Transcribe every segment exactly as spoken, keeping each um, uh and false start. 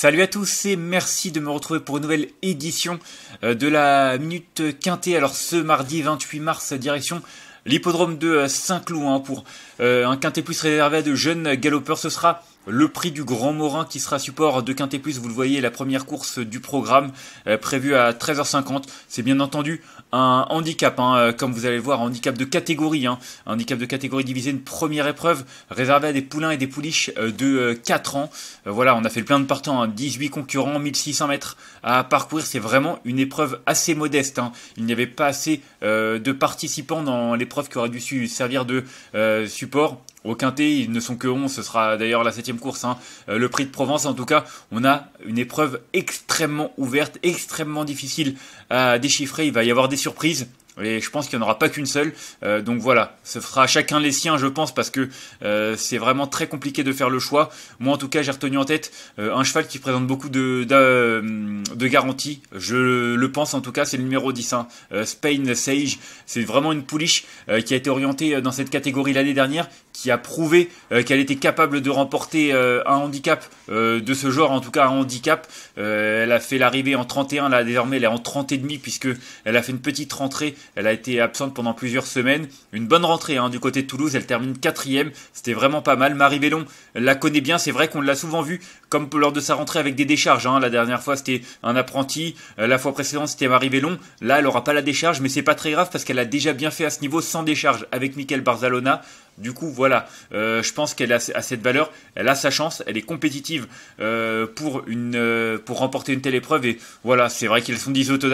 Salut à tous et merci de me retrouver pour une nouvelle édition de la Minute Quintée. Alors ce mardi vingt-huit mars, direction l'hippodrome de Saint-Cloud hein, pour euh, un Quinté Plus réservé à de jeunes galopeurs. Ce sera le Prix du Grand Morin qui sera support de Quinté Plus. Vous le voyez, la première course du programme euh, prévue à treize heures cinquante. C'est bien entendu un handicap, hein, comme vous allez le voir, un handicap de catégorie. Hein, un handicap de catégorie divisé, une première épreuve réservée à des poulains et des pouliches euh, de euh, quatre ans. Euh, voilà, on a fait le plein de partants, hein, dix-huit concurrents, mille six cents mètres à parcourir. C'est vraiment une épreuve assez modeste. Hein. Il n'y avait pas assez euh, de participants dans l'épreuve qui aurait dû servir de euh, support. Au Quinté, ils ne sont que onze, ce sera d'ailleurs la septième course, hein. euh, le Prix de Provence. En tout cas, on a une épreuve extrêmement ouverte, extrêmement difficile à déchiffrer. Il va y avoir des surprises, et je pense qu'il n'y en aura pas qu'une seule. Euh, donc voilà, ce fera chacun les siens, je pense, parce que euh, c'est vraiment très compliqué de faire le choix. Moi, en tout cas, j'ai retenu en tête euh, un cheval qui présente beaucoup de, de, de garanties. Je le pense, en tout cas, c'est le numéro dix, hein. euh, Spain Sage. C'est vraiment une pouliche euh, qui a été orientée dans cette catégorie l'année dernière, qui a prouvé euh, qu'elle était capable de remporter euh, un handicap euh, de ce genre, en tout cas un handicap. Euh, elle a fait l'arrivée en trente et un, là désormais elle est en trente et demi, puisque elle a fait une petite rentrée, elle a été absente pendant plusieurs semaines. Une bonne rentrée hein, du côté de Toulouse, elle termine quatrième, c'était vraiment pas mal. Marie Bellon la connaît bien, c'est vrai qu'on l'a souvent vue, comme lors de sa rentrée avec des décharges. Hein. La dernière fois c'était un apprenti, la fois précédente c'était Marie Bellon, là elle n'aura pas la décharge, mais c'est pas très grave parce qu'elle a déjà bien fait à ce niveau sans décharge avec Mickaël Barzalona. Du coup, voilà, euh, je pense qu'elle a à cette valeur, elle a sa chance, elle est compétitive euh, pour, une, euh, pour remporter une telle épreuve. Et voilà, c'est vrai qu'ils sont dix-huit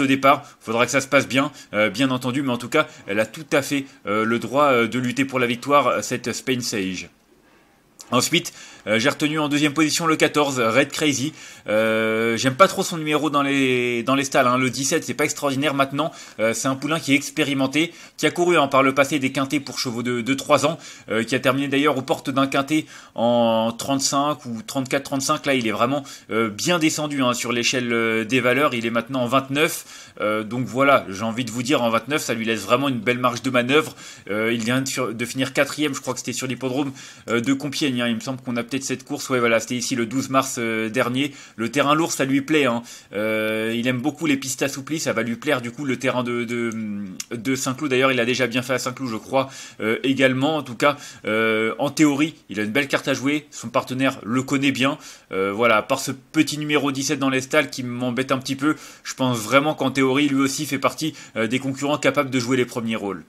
au départ, il faudra que ça se passe bien, euh, bien entendu. Mais en tout cas, elle a tout à fait euh, le droit de lutter pour la victoire, cette Spain Sage. Ensuite, euh, j'ai retenu en deuxième position le quatorze, Red Crazy. Euh, J'aime pas trop son numéro dans les dans les stalles. Hein. Le dix-sept, c'est pas extraordinaire maintenant. Euh, c'est un poulain qui est expérimenté, qui a couru hein, par le passé des quintés pour chevaux de, de trois ans, euh, qui a terminé d'ailleurs aux portes d'un quinté en trente-cinq ou trente-quatre trente-cinq. Là, il est vraiment euh, bien descendu hein, sur l'échelle des valeurs. Il est maintenant en vingt-neuf. Euh, donc voilà, j'ai envie de vous dire en vingt-neuf, ça lui laisse vraiment une belle marge de manœuvre. Euh, il vient de, sur, de finir quatrième, je crois que c'était sur l'hippodrome euh, de Compiègne. Il me semble qu'on a peut-être cette course, ouais voilà, c'était ici le douze mars euh, dernier. Le terrain lourd, ça lui plaît, hein. euh, il aime beaucoup les pistes assouplies, ça va lui plaire du coup le terrain de, de, de Saint-Cloud. D'ailleurs il a déjà bien fait à Saint-Cloud je crois, euh, également en tout cas, euh, en théorie, il a une belle carte à jouer, son partenaire le connaît bien, euh, voilà, par ce petit numéro dix-sept dans les stalles qui m'embête un petit peu, je pense vraiment qu'en théorie lui aussi fait partie euh, des concurrents capables de jouer les premiers rôles.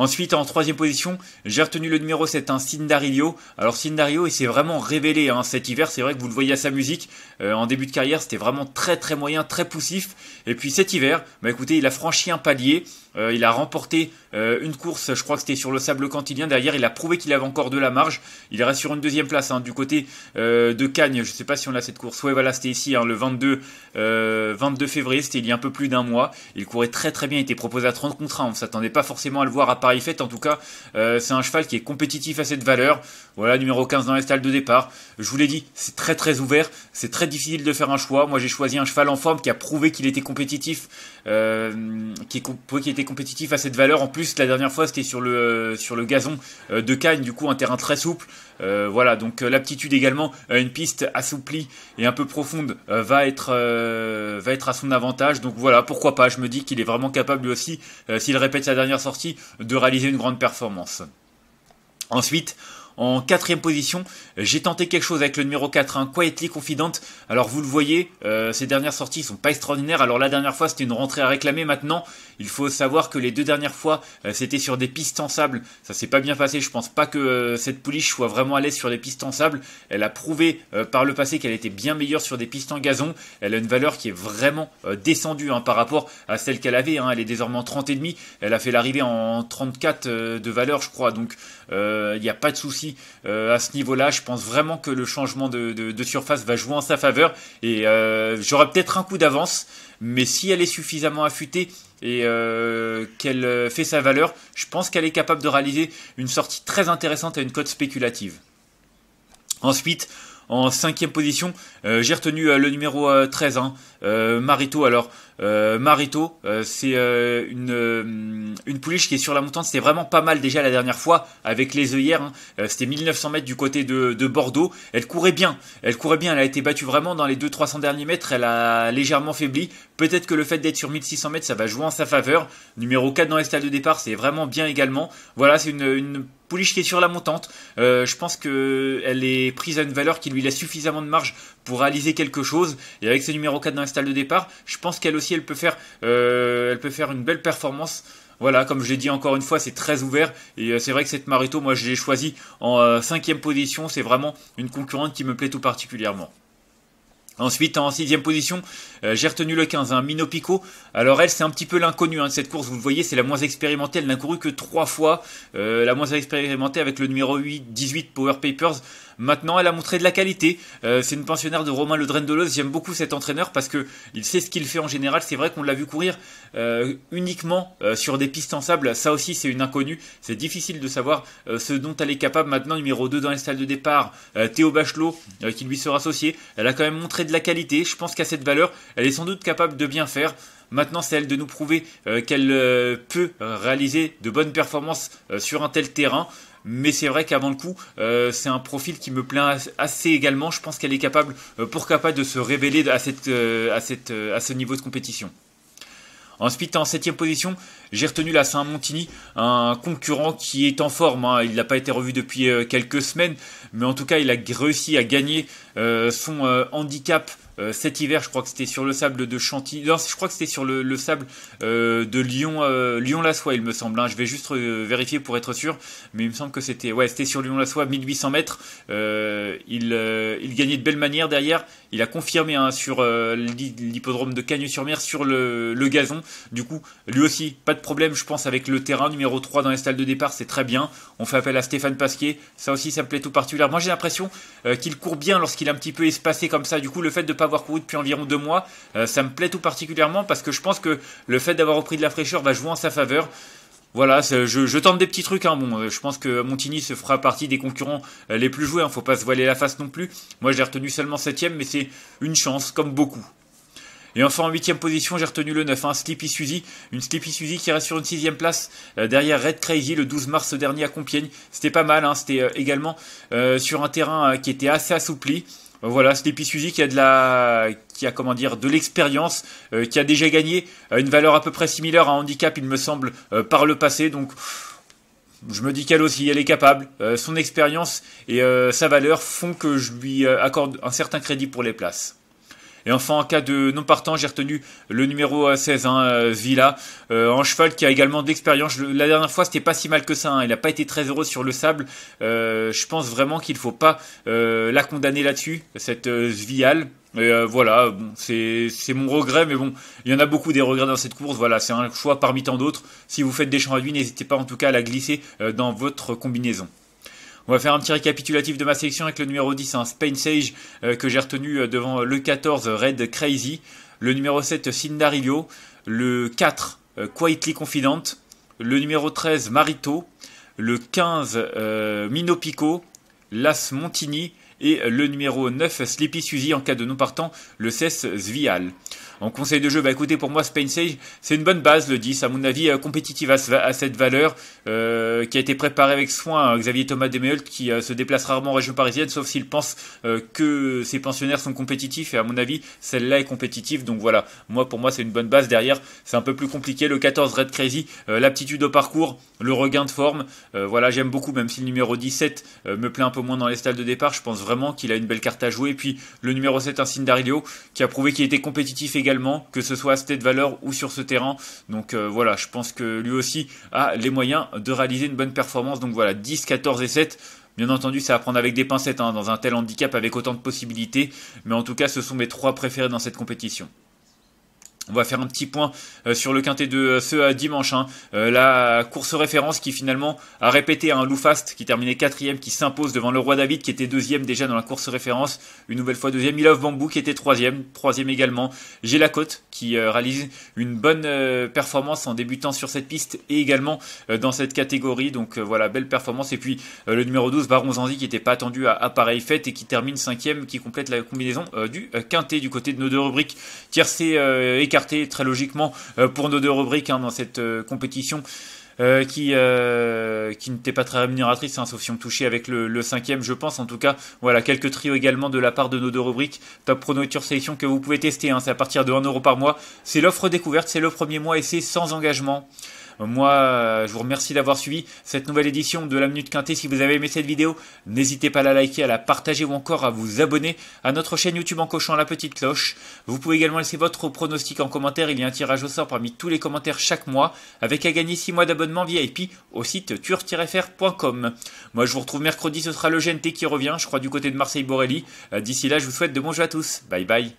Ensuite, en troisième position, j'ai retenu le numéro sept, hein, Sindario. Alors Sindario, il s'est vraiment révélé hein, cet hiver. C'est vrai que vous le voyez à sa musique. Euh, en début de carrière, c'était vraiment très très moyen, très poussif. Et puis cet hiver, bah, écoutez, il a franchi un palier. Euh, il a remporté euh, une course, je crois que c'était sur le sable cantilien. Derrière, il a prouvé qu'il avait encore de la marge. Il reste sur une deuxième place hein, du côté euh, de Cagnes. Je ne sais pas si on a cette course. Ouais, voilà, c'était ici hein, le vingt-deux février. C'était il y a un peu plus d'un mois. Il courait très très bien. Il était proposé à trente contre un. On ne s'attendait pas forcément à le voir à Paris Fête. En tout cas, euh, c'est un cheval qui est compétitif à cette valeur. Voilà, numéro quinze dans les stalles de départ. Je vous l'ai dit, c'est très très ouvert. C'est très difficile de faire un choix. Moi, j'ai choisi un cheval en forme qui a prouvé qu'il était compétitif, euh, qui est comp qui était compétitif à cette valeur. En plus, la dernière fois, c'était sur le euh, sur le gazon euh, de Cagnes, du coup, un terrain très souple. Euh, voilà, donc euh, l'aptitude également à euh, une piste assouplie et un peu profonde euh, va être euh, va être à son avantage. Donc voilà, pourquoi pas. Je me dis qu'il est vraiment capable lui aussi, euh, s'il répète sa dernière sortie, de réaliser une grande performance. Ensuite, en quatrième position, j'ai tenté quelque chose avec le numéro quatre, hein, Quietly Confident. Alors vous le voyez, euh, ces dernières sorties sont pas extraordinaires. Alors la dernière fois, c'était une rentrée à réclamer. Maintenant, il faut savoir que les deux dernières fois, euh, c'était sur des pistes en sable. Ça s'est pas bien passé. Je pense pas que euh, cette pouliche soit vraiment à l'aise sur les pistes en sable. Elle a prouvé euh, par le passé qu'elle était bien meilleure sur des pistes en gazon. Elle a une valeur qui est vraiment euh, descendue hein, par rapport à celle qu'elle avait. Hein. Elle est désormais en trente et demi. Elle a fait l'arrivée en trente-quatre euh, de valeur, je crois. Donc il euh, n'y a pas de souci. Euh, à ce niveau-là, je pense vraiment que le changement de, de, de surface va jouer en sa faveur et euh, j'aurai peut-être un coup d'avance, mais si elle est suffisamment affûtée et euh, qu'elle fait sa valeur, je pense qu'elle est capable de réaliser une sortie très intéressante à une cote spéculative. Ensuite, En cinquième position, euh, j'ai retenu euh, le numéro euh, treize, hein, euh, Marito. Alors, euh, Marito, euh, c'est euh, une, euh, une pouliche qui est sur la montante. C'était vraiment pas mal déjà la dernière fois avec les œillères. Hein. Euh, C'était mille neuf cents mètres du côté de, de Bordeaux. Elle courait bien. Elle courait bien. Elle a été battue vraiment dans les deux trois cents derniers mètres. Elle a légèrement faibli. Peut-être que le fait d'être sur mille six cents mètres, ça va jouer en sa faveur. Numéro quatre dans les stalles de départ, c'est vraiment bien également. Voilà, c'est une... une pouliche qui est sur la montante, euh, je pense qu'elle est prise à une valeur qui lui laisse suffisamment de marge pour réaliser quelque chose. Et avec ses numéros quatre dans les stalles de départ, je pense qu'elle aussi elle peut faire, euh, elle peut faire une belle performance. Voilà, comme je l'ai dit encore une fois, c'est très ouvert. Et c'est vrai que cette Marito, moi je l'ai choisie en euh, cinquième position. C'est vraiment une concurrente qui me plaît tout particulièrement. Ensuite, en sixième position, euh, j'ai retenu le quinze, hein, Mino Pico. Alors elle, c'est un petit peu l'inconnue hein, de cette course. Vous le voyez, c'est la moins expérimentée. Elle n'a couru que trois fois. Euh, la moins expérimentée avec le numéro huit, dix-huit, Power Papers. Maintenant, elle a montré de la qualité. Euh, c'est une pensionnaire de Romain Le Drendoloz. J'aime beaucoup cet entraîneur parce que il sait ce qu'il fait en général. C'est vrai qu'on l'a vu courir euh, uniquement euh, sur des pistes en sable. Ça aussi, c'est une inconnue. C'est difficile de savoir euh, ce dont elle est capable. Maintenant, numéro deux dans les salles de départ, euh, Théo Bachelot, euh, qui lui sera associé. Elle a quand même montré de la qualité. Je pense qu'à cette valeur, elle est sans doute capable de bien faire. Maintenant, c'est à elle de nous prouver euh, qu'elle euh, peut réaliser de bonnes performances euh, sur un tel terrain. Mais c'est vrai qu'avant le coup, euh, c'est un profil qui me plaît assez également. Je pense qu'elle est capable, euh, pour capable, de se révéler à, cette, euh, à, cette, euh, à ce niveau de compétition. Ensuite, en septième position, j'ai retenu la Saint-Montigny, un concurrent qui est en forme. Hein. Il n'a pas été revu depuis euh, quelques semaines, mais en tout cas, il a réussi à gagner euh, son euh, handicap euh, cet hiver. Je crois que c'était sur le sable de Chantilly. Non, je crois que c'était sur le, le sable euh, de Lyon, euh, Lyon-Lassois, il me semble. Hein. Je vais juste euh, vérifier pour être sûr, mais il me semble que c'était, ouais, c'était sur Lyon-Lassois, mille huit cents mètres. Euh, il, euh, il gagnait de belle manière derrière. Il a confirmé hein, sur euh, l'hippodrome de Cagnes-sur-Mer, sur le, le gazon. Du coup, lui aussi, pas de problème, je pense, avec le terrain. Numéro trois dans les stalles de départ, c'est très bien. On fait appel à Stéphane Pasquier. Ça aussi, ça me plaît tout particulièrement. Moi, j'ai l'impression euh, qu'il court bien lorsqu'il est un petit peu espacé comme ça. Du coup, le fait de ne pas avoir couru depuis environ deux mois, euh, ça me plaît tout particulièrement parce que je pense que le fait d'avoir repris de la fraîcheur va jouer en sa faveur. Voilà, je, je tente des petits trucs. Hein. Bon, je pense que Montigny se fera partie des concurrents les plus joués. Hein. Faut pas se voiler la face non plus. Moi, je l'ai retenu seulement septième, mais c'est une chance, comme beaucoup. Et enfin, en huitième position, j'ai retenu le neuf, hein, Sleepy Suzy. Une Sleepy Suzy qui reste sur une sixième place euh, derrière Red Crazy le douze mars dernier à Compiègne. C'était pas mal, hein, c'était euh, également euh, sur un terrain euh, qui était assez assoupli. Voilà, Sleepy Suzy qui a de la, qui a comment dire, de l'expérience, euh, qui a déjà gagné à une valeur à peu près similaire à handicap, il me semble, euh, par le passé. Donc, je me dis qu'elle aussi, elle est capable. Euh, son expérience et euh, sa valeur font que je lui euh, accorde un certain crédit pour les places. Et enfin, en cas de non partant, j'ai retenu le numéro seize, hein, Villa, euh, en cheval qui a également de l'expérience. La dernière fois, c'était pas si mal que ça. Hein. Il n'a pas été très heureux sur le sable. Euh, je pense vraiment qu'il ne faut pas euh, la condamner là-dessus, cette euh, Zvial. Et euh, voilà, bon, c'est mon regret, mais bon, il y en a beaucoup des regrets dans cette course. Voilà, c'est un choix parmi tant d'autres. Si vous faites des champs réduits, n'hésitez pas en tout cas à la glisser euh, dans votre combinaison. On va faire un petit récapitulatif de ma sélection avec le numéro dix, hein, Spain Sage, euh, que j'ai retenu devant le quatorze, Red Crazy, le numéro sept, Sindario, le quatre, euh, Quietly Confident, le numéro treize, Marito, le quinze, euh, Mino Pico, l'As Montigny, et le numéro neuf, Sleepy Suzy, en cas de non partant, le seize, Zvial. En conseil de jeu, bah écoutez, pour moi, Spain Sage, c'est une bonne base, le dix, à mon avis, euh, compétitive à, ce, à cette valeur, euh, qui a été préparée avec soin. Hein, Xavier Thomas Demeult, qui euh, se déplace rarement en région parisienne, sauf s'il pense euh, que ses pensionnaires sont compétitifs, et à mon avis, celle-là est compétitive, donc voilà. Moi, pour moi, c'est une bonne base. Derrière, c'est un peu plus compliqué. Le quatorze, Red Crazy, euh, l'aptitude au parcours, le regain de forme, euh, voilà, j'aime beaucoup, même si le numéro dix-sept euh, me plaît un peu moins dans les stalles de départ, je pense vraiment qu'il a une belle carte à jouer. Et puis, le numéro sept, un Sindario, qui a prouvé qu'il était compétitif également, que ce soit à cette valeur ou sur ce terrain. Donc euh, voilà, je pense que lui aussi a les moyens de réaliser une bonne performance. Donc voilà, dix, quatorze et sept. Bien entendu, ça va prendre avec des pincettes hein, dans un tel handicap avec autant de possibilités. Mais en tout cas, ce sont mes trois préférés dans cette compétition. On va faire un petit point sur le quintet de ce dimanche. Hein. La course référence qui finalement a répété un hein, Loufast qui terminait quatrième, qui s'impose devant le Roi David qui était deuxième déjà dans la course référence. Une nouvelle fois deuxième. Ilov Bambou qui était troisième, troisième également. Gélacote qui euh, réalise une bonne euh, performance en débutant sur cette piste et également euh, dans cette catégorie. Donc euh, voilà, belle performance. Et puis euh, le numéro douze, Baron Zanzi qui n'était pas attendu à, à pareille fête et qui termine cinquième, qui complète la combinaison euh, du euh, quintet du côté de nos deux rubriques. Tiercé euh, écarté. Très logiquement pour nos deux rubriques hein, dans cette euh, compétition euh, qui, euh, qui n'était pas très rémunératrice, hein, sauf si on touchait avec le, le cinquième, je pense. En tout cas, voilà, quelques trios également de la part de nos deux rubriques. Top Prono et Turf Sélection que vous pouvez tester, hein, c'est à partir de un euro par mois. C'est l'offre découverte, c'est le premier mois et c'est sans engagement. Moi, je vous remercie d'avoir suivi cette nouvelle édition de la Minute Quintet. Si vous avez aimé cette vidéo, n'hésitez pas à la liker, à la partager ou encore à vous abonner à notre chaîne YouTube en cochant la petite cloche. Vous pouvez également laisser votre pronostic en commentaire. Il y a un tirage au sort parmi tous les commentaires chaque mois avec à gagner six mois d'abonnement V I P au site turf F R point com. Moi, je vous retrouve mercredi. Ce sera le G N T qui revient, je crois, du côté de Marseille-Borelli. D'ici là, je vous souhaite de bons jeux à tous. Bye bye.